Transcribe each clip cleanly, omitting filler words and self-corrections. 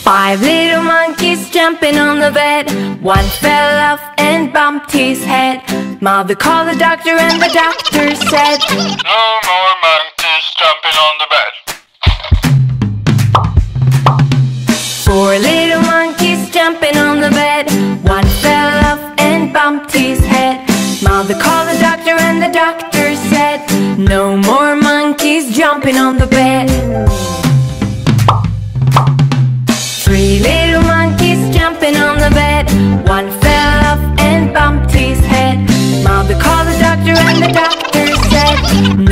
Five little monkeys jumping on the bed. One fell off and bumped his head. Mother called the doctor and the doctor said, "No more monkeys jumping on the bed." Four little monkeys jumping on the bed. One fell off and bumped his head. Mother called the doctor and the doctor said, "No more monkeys jumping on the bed." Three little monkeys jumping on the bed. One fell off and bumped his head. Mother called the doctor and the doctor said,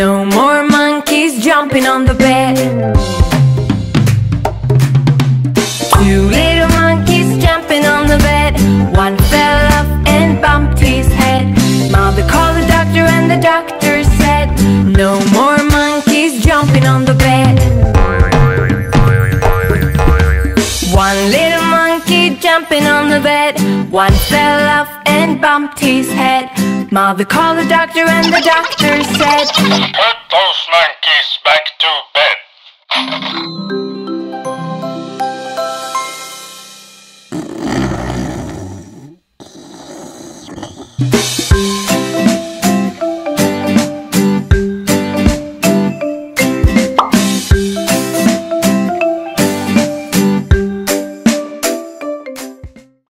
"No more monkeys jumping on the bed." Two little monkeys jumping on the bed. One fell off and bumped his head. Mother called the doctor and the doctor said, "No more monkeys jumping on the bed." One little monkey jumping on the bed. One fell off and bumped his head. Mother called the doctor and the doctor said, "Put those monkeys back to bed."